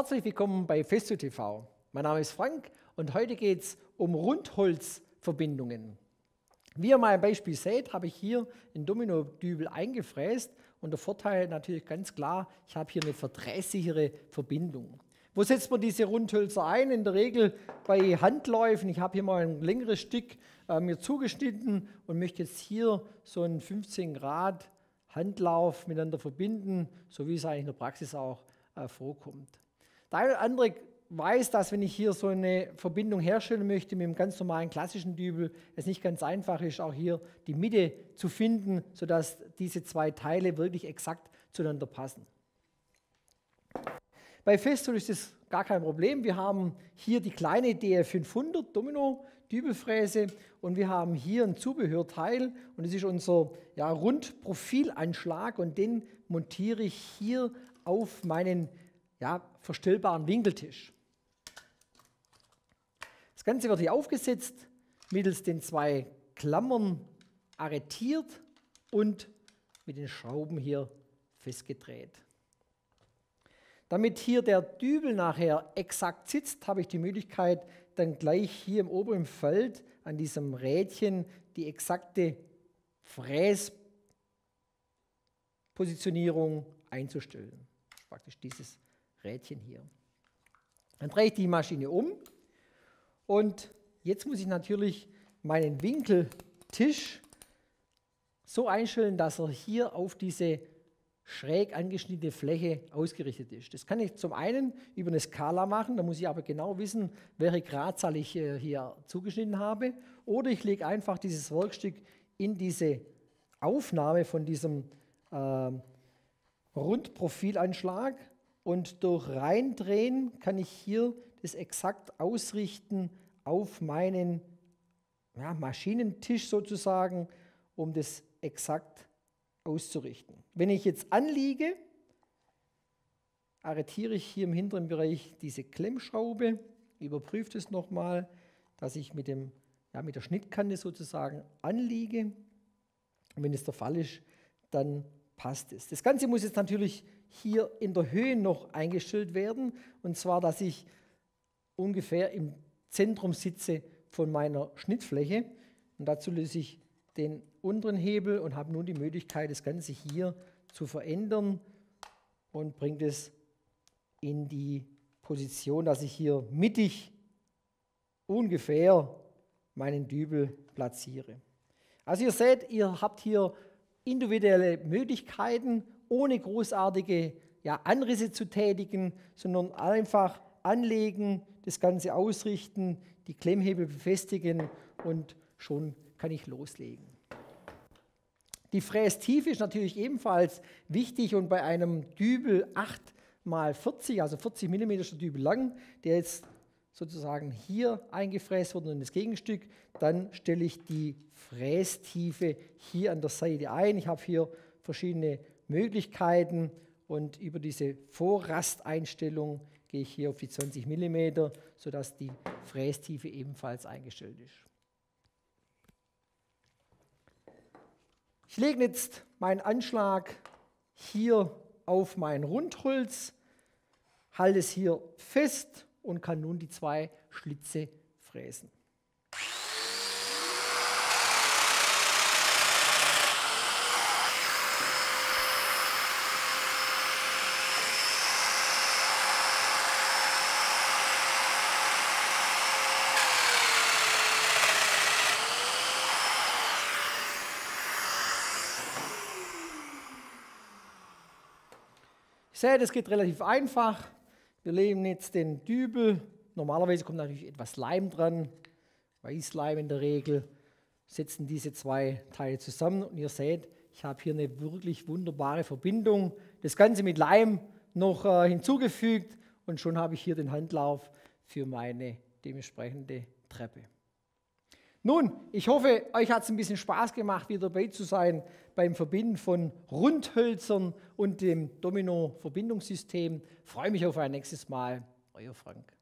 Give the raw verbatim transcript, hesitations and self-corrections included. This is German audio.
Herzlich willkommen bei FestoTV. Mein Name ist Frank und heute geht es um Rundholzverbindungen. Wie ihr mal ein Beispiel seht, habe ich hier einen Dominodübel eingefräst und der Vorteil natürlich ganz klar, ich habe hier eine verdrehsichere Verbindung. Wo setzt man diese Rundhölzer ein? In der Regel bei Handläufen. Ich habe hier mal ein längeres Stück äh, mir zugeschnitten und möchte jetzt hier so einen fünfzehn Grad Handlauf miteinander verbinden, so wie es eigentlich in der Praxis auch äh, vorkommt. Der eine oder andere weiß, dass wenn ich hier so eine Verbindung herstellen möchte mit dem ganz normalen klassischen Dübel, es nicht ganz einfach ist, auch hier die Mitte zu finden, sodass diese zwei Teile wirklich exakt zueinander passen. Bei Festool ist das gar kein Problem. Wir haben hier die kleine D F fünfhundert Domino-Dübelfräse und wir haben hier ein Zubehörteil und das ist unser ja, Rundprofilanschlag und den montiere ich hier auf meinen ja, verstellbaren Winkeltisch. Das Ganze wird hier aufgesetzt, mittels den zwei Klammern arretiert und mit den Schrauben hier festgedreht. Damit hier der Dübel nachher exakt sitzt, habe ich die Möglichkeit, dann gleich hier im oberen Feld an diesem Rädchen die exakte Fräspositionierung einzustellen. Praktisch dieses Rädchen hier. Dann drehe ich die Maschine um und jetzt muss ich natürlich meinen Winkeltisch so einstellen, dass er hier auf diese schräg angeschnittene Fläche ausgerichtet ist. Das kann ich zum einen über eine Skala machen, da muss ich aber genau wissen, welche Gradzahl ich äh, hier zugeschnitten habe. Oder ich lege einfach dieses Werkstück in diese Aufnahme von diesem äh, Rundprofilanschlag und durch Reindrehen kann ich hier das exakt ausrichten auf meinen ja, Maschinentisch sozusagen, um das exakt auszurichten. Wenn ich jetzt anliege, arretiere ich hier im hinteren Bereich diese Klemmschraube, überprüfe das nochmal, dass ich mit, dem, ja, mit der Schnittkante sozusagen anliege. Und wenn es der Fall ist, dann passt es. Das Ganze muss jetzt natürlich hier in der Höhe noch eingestellt werden, und zwar, dass ich ungefähr im Zentrum sitze von meiner Schnittfläche. Und dazu löse ich den unteren Hebel und habe nun die Möglichkeit, das Ganze hier zu verändern und bringt es in die Position, dass ich hier mittig ungefähr meinen Dübel platziere. Also ihr seht, ihr habt hier individuelle Möglichkeiten, ohne großartige ja, Anrisse zu tätigen, sondern einfach anlegen, das Ganze ausrichten, die Klemmhebel befestigen und schon kann ich loslegen. Die Frästiefe ist natürlich ebenfalls wichtig und bei einem Dübel acht mal vierzig, also vierzig Millimeter Dübel lang, der jetzt sozusagen hier eingefräst wird und in das Gegenstück, dann stelle ich die Frästiefe hier an der Seite ein. Ich habe hier verschiedene Möglichkeiten und über diese Vorrasteinstellung gehe ich hier auf die zwanzig Millimeter, sodass die Frästiefe ebenfalls eingestellt ist. Ich lege jetzt meinen Anschlag hier auf mein Rundholz, halte es hier fest und kann nun die zwei Schlitze fräsen. Ich sehe, das geht relativ einfach. Wir legen jetzt den Dübel. Normalerweise kommt natürlich etwas Leim dran, Weißleim in der Regel. Setzen diese zwei Teile zusammen und ihr seht, ich habe hier eine wirklich wunderbare Verbindung. Das Ganze mit Leim noch äh, hinzugefügt und schon habe ich hier den Handlauf für meine dementsprechende Treppe. Nun, ich hoffe, euch hat es ein bisschen Spaß gemacht, wieder dabei zu sein beim Verbinden von Rundhölzern und dem Domino-Verbindungssystem. Freue mich auf ein nächstes Mal. Euer Frank.